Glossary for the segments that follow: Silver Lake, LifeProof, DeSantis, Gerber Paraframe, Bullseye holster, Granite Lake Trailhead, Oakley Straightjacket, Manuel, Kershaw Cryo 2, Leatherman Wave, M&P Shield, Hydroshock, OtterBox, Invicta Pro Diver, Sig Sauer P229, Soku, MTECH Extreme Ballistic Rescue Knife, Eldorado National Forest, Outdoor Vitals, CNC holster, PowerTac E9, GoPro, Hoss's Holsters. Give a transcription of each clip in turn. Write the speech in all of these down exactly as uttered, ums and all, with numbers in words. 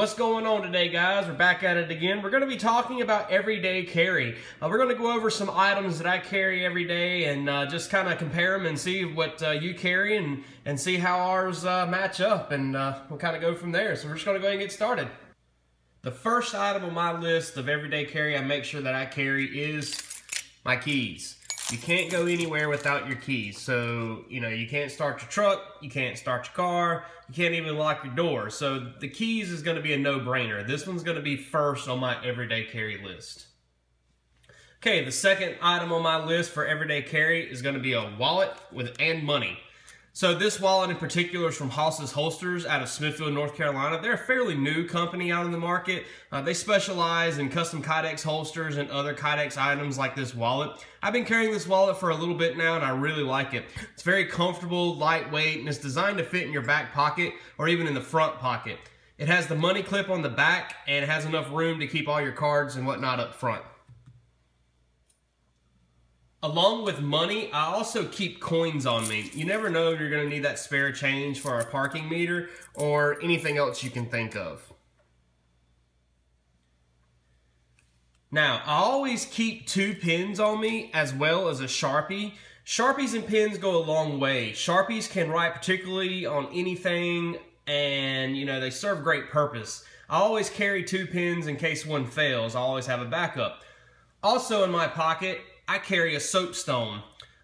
What's going on today, guys? We're back at it again. We're going to be talking about everyday carry. Uh, we're going to go over some items that I carry every day and uh, just kind of compare them and see what uh, you carry and, and see how ours uh, match up, and uh, we'll kind of go from there. So we're just going to go ahead and get started. The first item on my list of everyday carry I make sure that I carry is my keys. You can't go anywhere without your keys. So, you know, you can't start your truck, you can't start your car, you can't even lock your door. So the keys is gonna be a no-brainer. This one's gonna be first on my everyday carry list. Okay, the second item on my list for everyday carry is gonna be a wallet with and money. So this wallet in particular is from Hoss's Holsters out of Smithfield, North Carolina. They're a fairly new company out in the market. Uh, they specialize in custom Kydex holsters and other Kydex items like this wallet. I've been carrying this wallet for a little bit now and I really like it. It's very comfortable, lightweight, and it's designed to fit in your back pocket or even in the front pocket. It has the money clip on the back and it has enough room to keep all your cards and whatnot up front. Along with money, I also keep coins on me. You never know if you're going to need that spare change for a parking meter or anything else you can think of. Now, I always keep two pens on me as well as a Sharpie. Sharpies and pens go a long way. Sharpies can write particularly on anything and, you know, they serve great purpose. I always carry two pens in case one fails. I always have a backup. Also in my pocket, I carry a soapstone.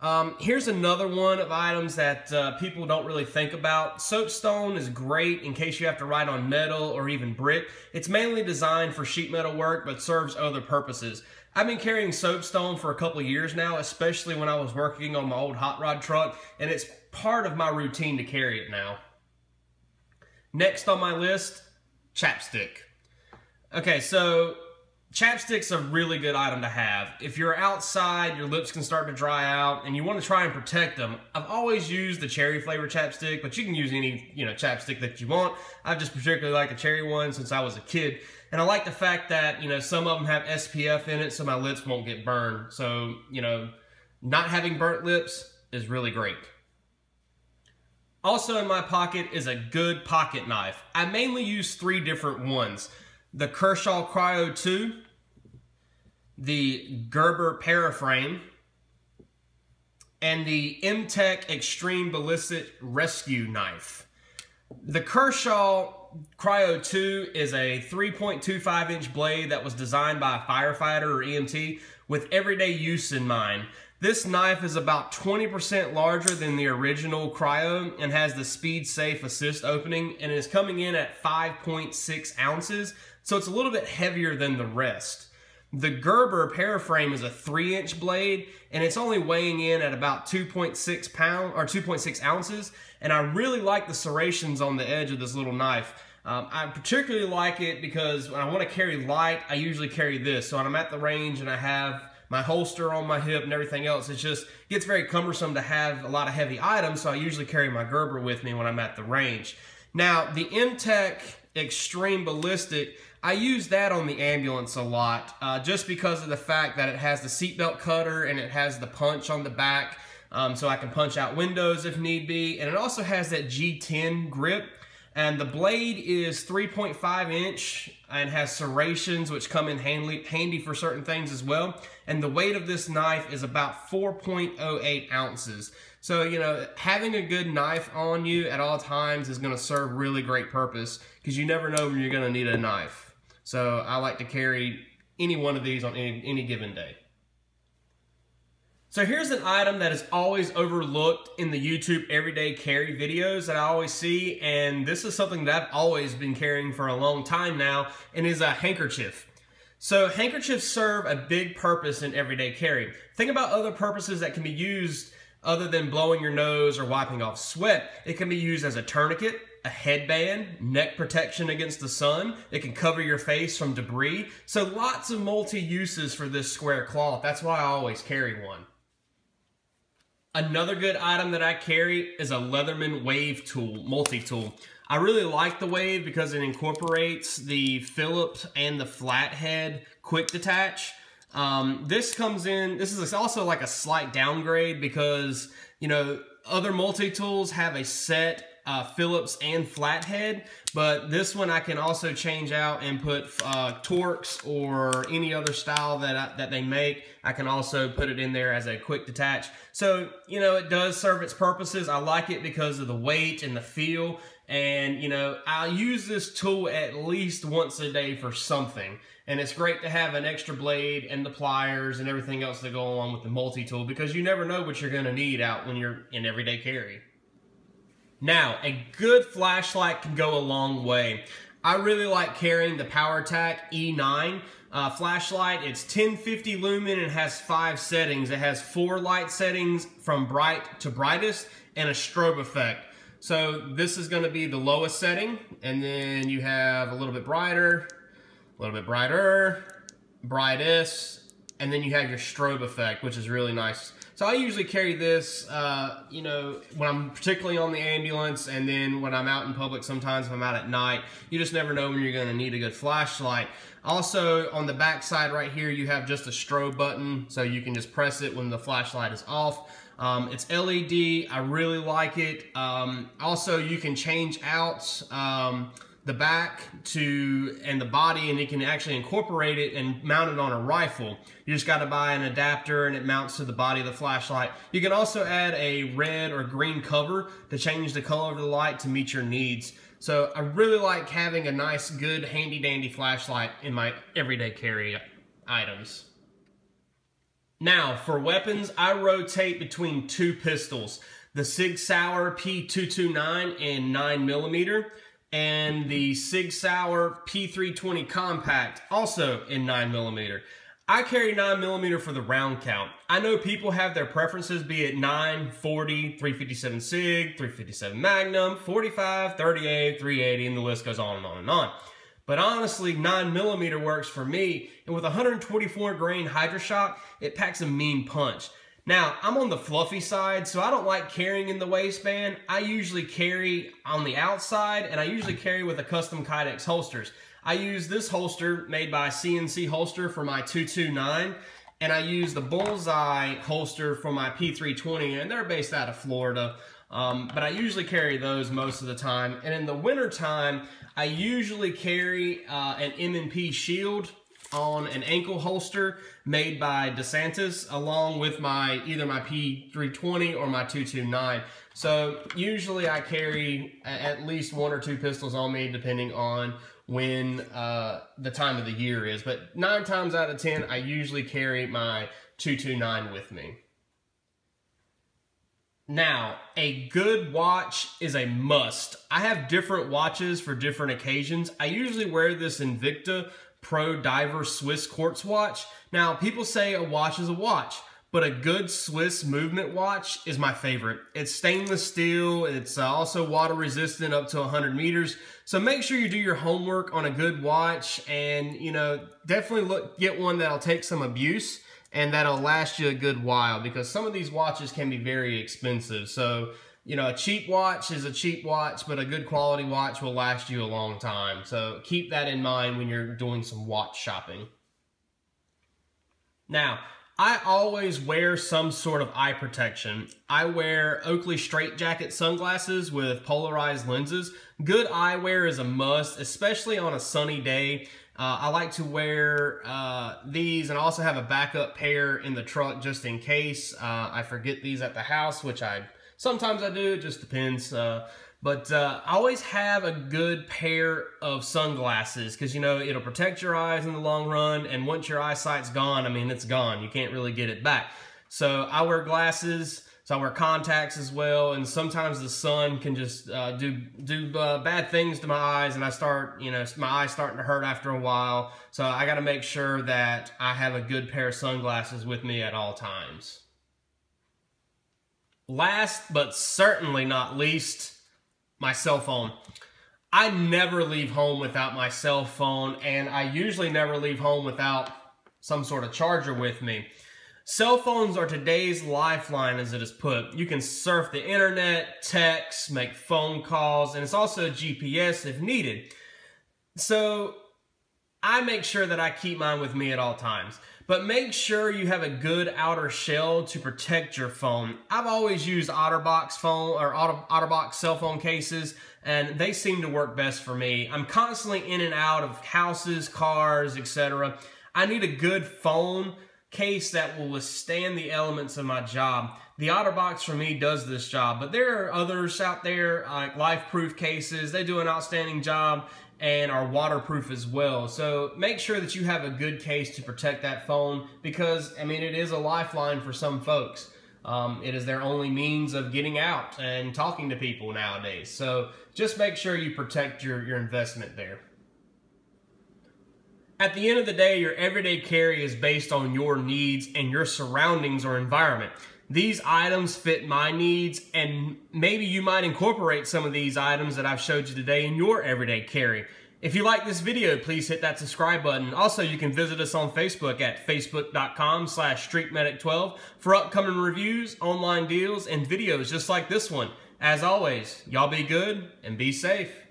Um, here's another one of items that uh, people don't really think about. Soapstone is great in case you have to write on metal or even brick. It's mainly designed for sheet metal work but serves other purposes. I've been carrying soapstone for a couple of years now, especially when I was working on my old hot rod truck, and it's part of my routine to carry it now. Next on my list, chapstick. Okay, so chapstick's a really good item to have. If you're outside, your lips can start to dry out and you want to try and protect them. I've always used the cherry flavor chapstick, but you can use any, you know, chapstick that you want. I just particularly like the cherry one since I was a kid. And I like the fact that, you know, some of them have S P F in it so my lips won't get burned. So, you know, not having burnt lips is really great. Also in my pocket is a good pocket knife. I mainly use three different ones. The Kershaw Cryo two, the Gerber Paraframe, and the M TECH Extreme Ballistic Rescue Knife. The Kershaw Cryo two is a three point two five inch blade that was designed by a firefighter or E M T with everyday use in mind. This knife is about twenty percent larger than the original Cryo and has the Speed Safe Assist opening and is coming in at five point six ounces, so it's a little bit heavier than the rest. The Gerber Paraframe is a three inch blade and it's only weighing in at about two point six pounds or two point six ounces, and I really like the serrations on the edge of this little knife. Um, I particularly like it because when I want to carry light, I usually carry this. So when I'm at the range and I have my holster on my hip and everything else, it just gets very cumbersome to have a lot of heavy items, so I usually carry my Gerber with me when I'm at the range. Now, the M TECH Extreme Ballistic, I use that on the ambulance a lot, uh, just because of the fact that it has the seatbelt cutter and it has the punch on the back, um, so I can punch out windows if need be, and it also has that G ten grip. And the blade is three point five inch and has serrations which come in handy, handy for certain things as well. And the weight of this knife is about four point oh eight ounces. So, you know, having a good knife on you at all times is going to serve really great purpose because you never know when you're going to need a knife. So I like to carry any one of these on any, any given day. So here's an item that is always overlooked in the YouTube everyday carry videos that I always see, and this is something that I've always been carrying for a long time now, and is a handkerchief. So handkerchiefs serve a big purpose in everyday carry. Think about other purposes that can be used other than blowing your nose or wiping off sweat. It can be used as a tourniquet, a headband, neck protection against the sun. It can cover your face from debris. So lots of multi-uses for this square cloth. That's why I always carry one. Another good item that I carry is a Leatherman Wave tool, multi-tool. I really like the Wave because it incorporates the Phillips and the flathead quick detach. Um, this comes in, this is also like a slight downgrade because, you know, other multi-tools have a set uh, Phillips and flathead, but this one I can also change out and put uh, Torx or any other style that, I, that they make. I can also put it in there as a quick detach. So, you know, it does serve its purposes. I like it because of the weight and the feel. And, you know, I'll use this tool at least once a day for something. And it's great to have an extra blade and the pliers and everything else that go along with the multi-tool, because you never know what you're going to need out when you're in everyday carry. Now, a good flashlight can go a long way. I really like carrying the PowerTac E nine uh, flashlight. It's ten fifty lumen and has five settings. It has four light settings from bright to brightest and a strobe effect. So this is going to be the lowest setting, and then you have a little bit brighter, a little bit brighter, brightest, and then you have your strobe effect, which is really nice. So I usually carry this, uh, you know, when I'm particularly on the ambulance, and then when I'm out in public sometimes, if I'm out at night. You just never know when you're going to need a good flashlight. Also, on the back side right here, you have just a strobe button, so you can just press it when the flashlight is off. Um, it's L E D. I really like it. Um, also, you can change out um, the back to and the body, and you can actually incorporate it and mount it on a rifle. You just got to buy an adapter, and it mounts to the body of the flashlight. You can also add a red or green cover to change the color of the light to meet your needs. So I really like having a nice, good, handy-dandy flashlight in my everyday carry items. Now, for weapons, I rotate between two pistols, the Sig Sauer P two twenty-nine in nine millimeter and the Sig Sauer P three twenty Compact, also in nine millimeter. I carry nine millimeter for the round count. I know people have their preferences, be it nine, forty, three fifty-seven Sig, three fifty-seven Magnum, forty-five, thirty-eight, three eighty, and the list goes on and on and on. But honestly, nine millimeter works for me, and with one hundred twenty-four grain Hydroshock, it packs a mean punch. Now, I'm on the fluffy side, so I don't like carrying in the waistband. I usually carry on the outside, and I usually carry with a custom Kydex holsters. I use this holster made by C N C holster for my two twenty-nine, and I use the Bullseye holster for my P three twenty, and they're based out of Florida. Um, but I usually carry those most of the time. And in the winter time, I usually carry uh, an M and P Shield on an ankle holster made by DeSantis, along with my either my P three twenty or my two twenty-nine. So usually I carry at least one or two pistols on me, depending on when uh, the time of the year is. But nine times out of ten, I usually carry my two twenty-nine with me. Now, a good watch is a must. I have different watches for different occasions. I usually wear this Invicta Pro Diver Swiss quartz watch. Now, people say a watch is a watch, but a good Swiss movement watch is my favorite. It's stainless steel. It's also water resistant up to one hundred meters. So make sure you do your homework on a good watch, and, you know, definitely look, get one that'll take some abuse and that'll last you a good while, because some of these watches can be very expensive. So, you know, a cheap watch is a cheap watch, but a good quality watch will last you a long time. So keep that in mind when you're doing some watch shopping. Now, I always wear some sort of eye protection. I wear Oakley Straightjacket sunglasses with polarized lenses. Good eyewear is a must, especially on a sunny day. Uh, I like to wear uh, these, and also have a backup pair in the truck just in case uh, I forget these at the house, which I sometimes I do. It just depends. Uh, but uh, I always have a good pair of sunglasses, because, you know, it'll protect your eyes in the long run. And once your eyesight's gone, I mean, it's gone. You can't really get it back. So I wear glasses. So I wear contacts as well, and sometimes the sun can just uh, do do uh, bad things to my eyes, and I start, you know, my eyes starting to hurt after a while. So I got to make sure that I have a good pair of sunglasses with me at all times. Last but certainly not least, my cell phone. I never leave home without my cell phone, and I usually never leave home without some sort of charger with me. Cell phones are today's lifeline, as it is put. You can surf the internet, text, make phone calls, and it's also G P S if needed. So I make sure that I keep mine with me at all times. but make sure you have a good outer shell to protect your phone. I've always used OtterBox phone or OtterBox cell phone cases, and they seem to work best for me. I'm constantly in and out of houses, cars, et cetera. I need a good phone case that will withstand the elements of my job. The OtterBox for me does this job, but there are others out there like LifeProof cases. They do an outstanding job and are waterproof as well. So make sure that you have a good case to protect that phone, because I mean, it is a lifeline for some folks. Um, it is their only means of getting out and talking to people nowadays. So just make sure you protect your, your investment there. At the end of the day, your everyday carry is based on your needs and your surroundings or environment. These items fit my needs, and maybe you might incorporate some of these items that I've showed you today in your everyday carry. If you like this video, please hit that subscribe button. Also, you can visit us on Facebook at facebook dot com slash street medic twelve for upcoming reviews, online deals, and videos just like this one. As always, y'all be good and be safe.